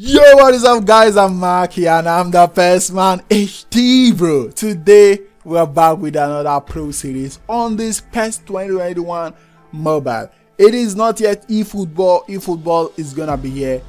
Yo, what is up guys, I'm Mackie and I'm the Doctor Man HD bro. Today we're back with another pro series on this PES 2021 mobile. It is not yet e-football. E-football is gonna be here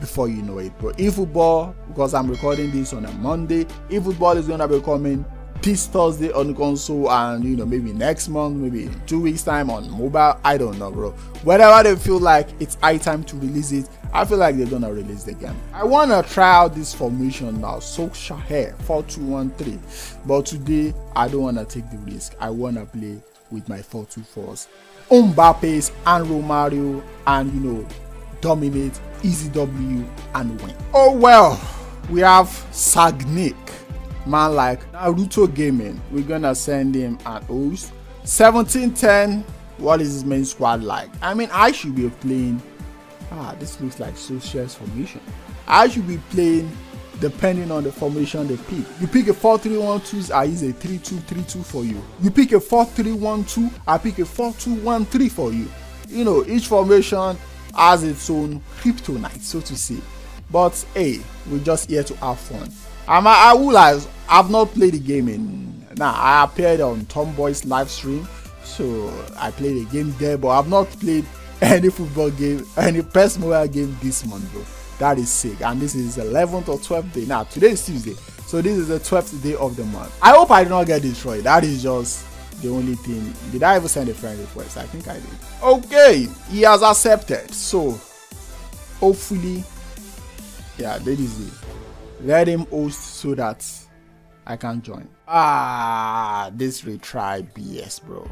before you know it bro. E-football, because I'm recording this on a Monday, e-football is gonna be coming this Thursday on the console, and you know, maybe next month, maybe in 2 weeks time on mobile. I don't know bro, whenever they feel like it's high time to release it, I feel like they're gonna release the game. I wanna try out this formation now, Sokshae 4213, but today I don't wanna take the risk. I wanna play with my 4-2-4s, Mbappe and Romario, and you know, dominate, easy W and win. Oh well, we have Sagnik, man like Naruto Gaming. We're gonna send him an host. 1710. What is his main squad like? I mean, I should be playing. This looks like Sokshae's formation. I should be playing depending on the formation they pick. You pick a 4-3-1-2, I use a 3-2-3-2 for you. You pick a 4-3-1-2, I pick a 4-2-1-3 for you. You know, each formation has its own kryptonite, so to say. But hey, we're just here to have fun. I will as I've not played the game in now. I appeared on Tomboy's live stream, so I played a game there, but I've not played any football game, any PES mobile game this month bro. That is sick. And this is 11th or 12th day now. Today is Tuesday, so this is the 12th day of the month. I hope I did not get destroyed. That is just the only thing. Did I ever send a friend request? I think I did. Okay, he has accepted, so hopefully, yeah, that is it. Let him host so that I can join. This retry BS bro.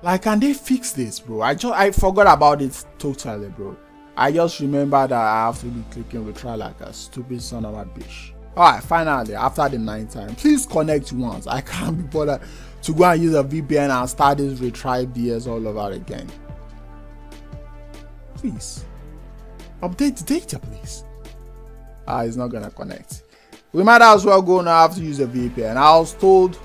Like, can they fix this bro? I forgot about it totally bro. I just remember that I have to be clicking retry like a stupid son of a bitch. Alright, finally, after the 9th time, please connect once. I can't be bothered to go and use a VPN and start this retry BS all over again. Please update the data please. It's not gonna connect. We might as well go now. I have to use a VPN. I was told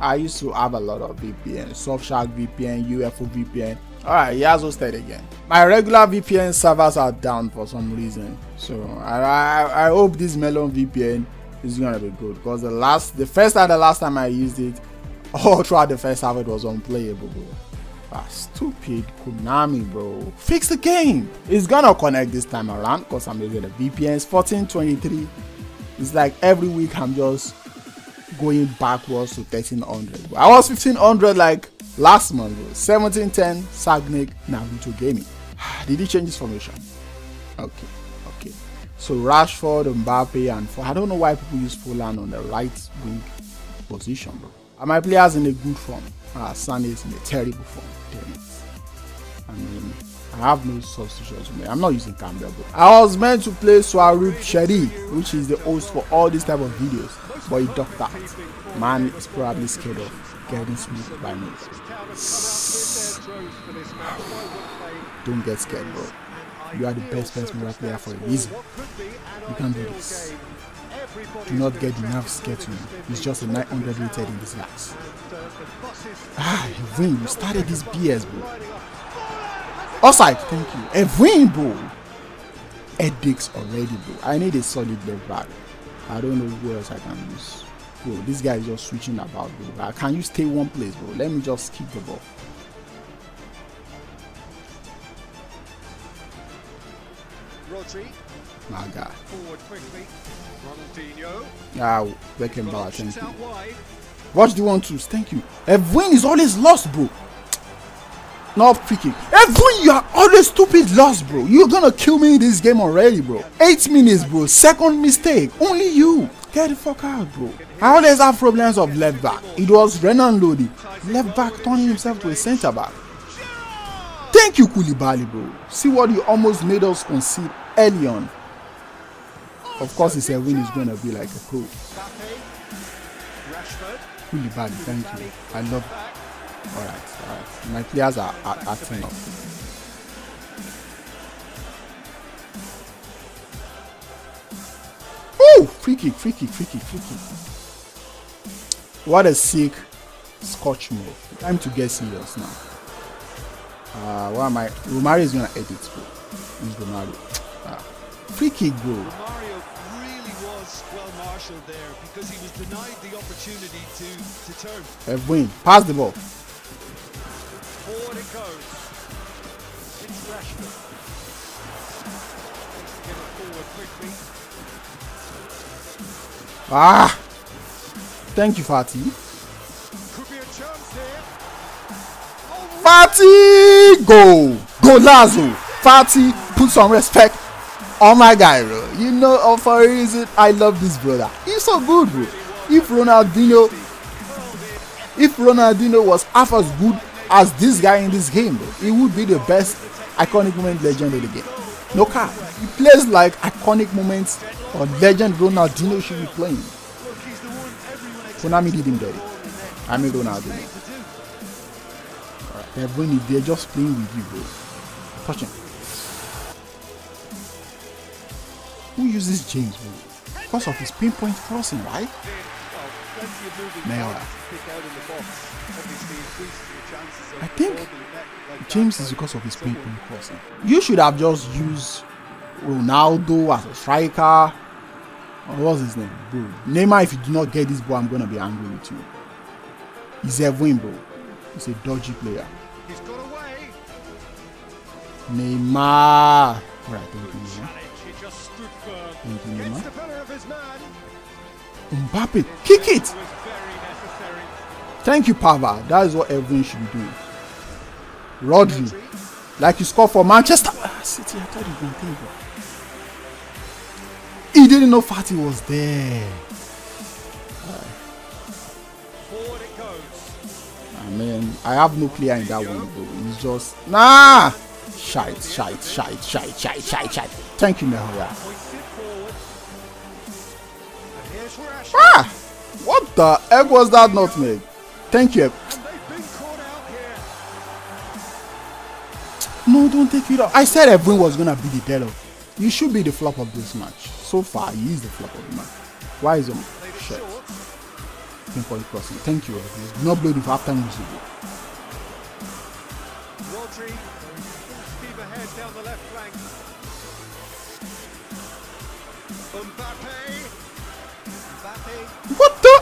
I used to have a lot of VPN, Softshark VPN, UFO VPN. Alright, Yazo stayed again. My regular VPN servers are down for some reason, so I hope this Melon VPN is gonna be good, because the first and the last time I used it, all throughout the first half it was unplayable bro. Stupid Konami bro, fix the game. It's gonna connect this time around because I'm using the VPNs. 1423. It's like every week I'm just going backwards to 1300. I was 1500 like last month bro. 1710 Sagnik Navitu Gaming. Did he change his formation? Okay, so Rashford, Mbappe, and I don't know why people use Fulan on the right wing position bro. My players in a good form. Sunny is in a terrible form. Damn it. I mean, I have no substitutions. I'm not using Campbell bro. I was meant to play Swarup Shari, which is the host for all these type of videos, but he ducked out. Man is probably scared of getting smoked by me. Don't get scared bro. You are the best mobile player for a reason. You can do this. Do not get the nerves scared to me. It's just a 900 rated in this class. Evin, you started this BS bro. Offside, thank you. Evin bro. Headaches already bro. I need a solid left back. I don't know who else I can use. Bro, this guy is just switching about bro. Can you stay one place bro? Let me just keep the ball. My God. Forward quickly. Ronaldinho. Beckenbauer, thank you. Watch the 1-2s, thank you. Evin is always lost, bro. Not freaking. Evin, you are always stupid lost, bro. You're gonna kill me in this game already, bro. 8 minutes, bro. Second mistake. Only you. Get the fuck out, bro. I always have problems of left back. It was Renan Lodi. Left back turning himself to a centre back. Thank you, Koulibaly, bro. See what you almost made us concede early on. Of course, he said Evin is going to be like a pro. Koulibaly, thank you. I love it. Alright. My players are acting up. Woo! Free kick. What a sick Scotch move. Time to get serious now. Why am I? Romario is going to edit, bro. He's Romario. Free kick goal. Romario really was well marshaled there because he was denied the opportunity to turn. Win. Pass the ball. Forward it goes. It's Rashford. Get it forward quickly. Ah! Thank you, Fati. Could be a chance there. Oh, Fati! Goal! Golazo! Fati, put some respect on my guy, bro. You know, for a reason, I love this brother. He's so good, bro. If Ronaldinho was half as good as this guy in this game, bro, he would be the best iconic moment legend of the game. No cap. He plays like iconic moments or legend Ronaldinho should be playing. Konami did him dirty. I mean Ronaldinho. Alright, they're winning. They're just playing with you, bro. Touch him. Who uses James, bro? Because of his pinpoint crossing, right? Now, I think James is because of his pinpoint crossing. You should have just used Ronaldo as a striker. Or what's his name, bro? Neymar, if you do not get this ball, I'm gonna be angry with you. He's a win, bro. He's a dodgy player. Neymar. Alright, thank you, Neymar. Mbappe, kick it! Thank you, Pava. That is what everyone should be doing. Rodri, like you scored for Manchester City. I thought he was going to think of it. He didn't know Fati was there. I mean, I have no player in that one, though. It's just nah. Shite. Thank you, Nahoya. Ah! What the heck was that nutmeg? Thank you. No, don't take it off. I said everyone was gonna be the devil. You should be the flop of this match. So far, he is the flop of the match. Why is him? Shit. Pinpoint crossing. Thank you, everyone. Do not blow the halftime whistle. Down the left flank. Mbappe. What the?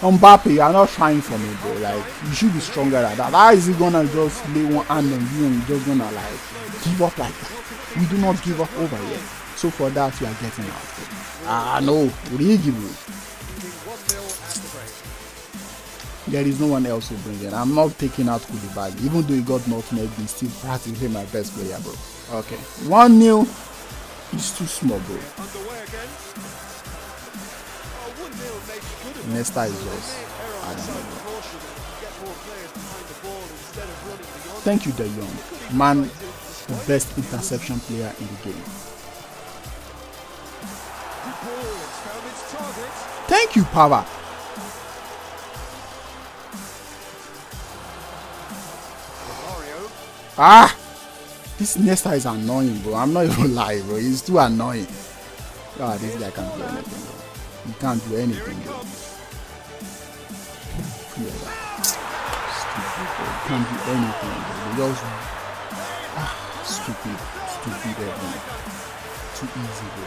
Mbappe, you are not trying for me, bro. Like, you should be stronger than that. How is he gonna just lay one hand on you and you're just gonna like give up like that? We do not give up over here. So for that, you are getting out. Ah no, Origi, bro. There is no one else to bring in. I'm not taking out Koulibaly. Even though he got nutmeg, he's still practically my best player, bro. Okay. 1-0 is too small, bro. Nesta is just, I don't know, bro. Thank you, De Jong. Man, the best interception player in the game. Thank you, Pava. Ah, this Nesta is annoying, bro. I'm not even lying, bro. He's too annoying. God, this guy can't do anything, bro. He can't do anything, bro. Stupid, bro. He can't do anything, bro. Just stupid, everything. Too easy, bro.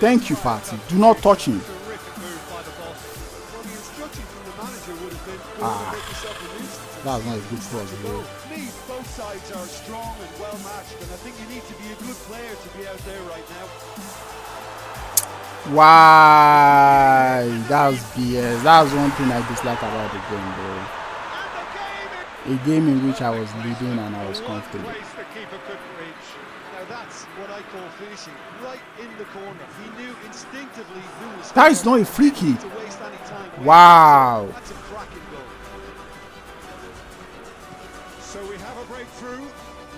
Thank you, Fati. Do not touch him. Ah, that's not a good cross, bro. Both sides are strong and well matched, and I think you need to be a good player to be out there right now. Why? That's BS. That's one thing I dislike about the game, bro. A game in which I was leading and I was comfortable. That's what I call finishing, right in the corner. He knew instinctively who was. That is not a free kick. Wow. That's a cracking goal. So we have a breakthrough.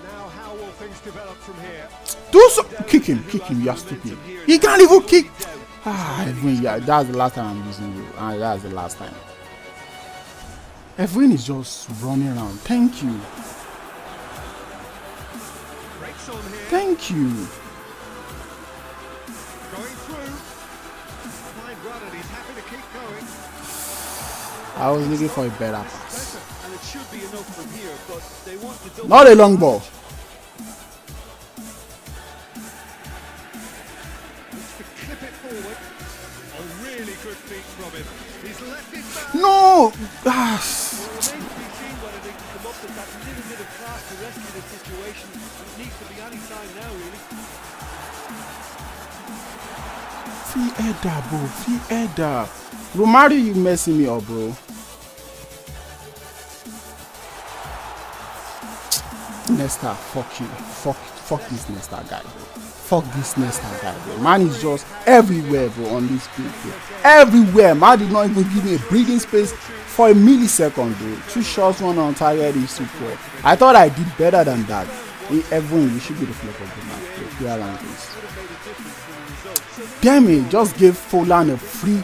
Now how will things develop from here? Do so. Kick him, you are stupid. He can't even kick. Ah, Edwin, yeah, that's the last time I'm using you. Ah, that's the last time. Edwin is just running around. Thank you. Thank you. Going through. My brother is happy to keep going. I was looking for a better pass. and it should be enough from here, but they want to double. Not a long ball. It's to clip it forward. A really good feat from him. He's left his back. No! That little bit of class to rescue the situation. It needs to be any time now, really. Fieda, bro. Fieda. Romario, you messing me up, bro. Nesta, fuck you. Fuck this Nesta guy, bro. Fuck this Nesta guy, bro. Man is just everywhere, bro, on this field, bro. Everywhere. Man did not even give me a breathing space for a millisecond, bro. 2 shots, 1 on target is super. I thought I did better than that. Everyone, you should be the flip of the match, bro. Damn it, just gave Folan a free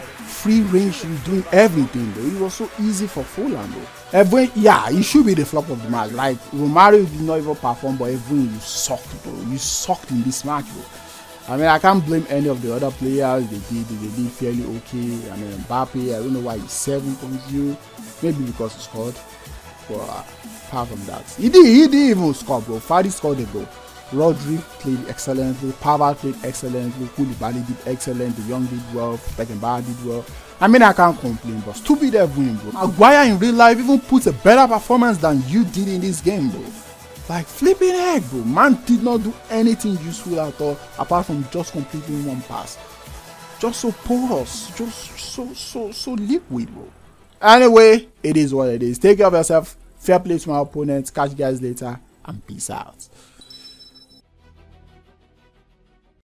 range. He was doing everything, bro. It was so easy for Folan, bro. Everyone, yeah, you should be the flop of the match. Like, Romario did not even perform, but everyone, you sucked, bro. You sucked in this match, bro. I mean, I can't blame any of the other players. They did fairly okay. I mean, Mbappe, I don't know why he's 7.0. Maybe because he scored. But apart from that, he did even score, bro. Fati scored the goal. Rodri played excellently. Pavard played excellently. Koulibaly did excellent. De Jong did well. Beckenbauer did well. I mean, I can't complain, but stupid everyone, bro. Aguero in real life even puts a better performance than you did in this game, bro. Like, flipping heck, bro. Man did not do anything useful at all, apart from just completing 1 pass. Just so porous. Just so liquid, bro. Anyway, it is what it is. Take care of yourself. Fair play to my opponents. Catch you guys later. And peace out.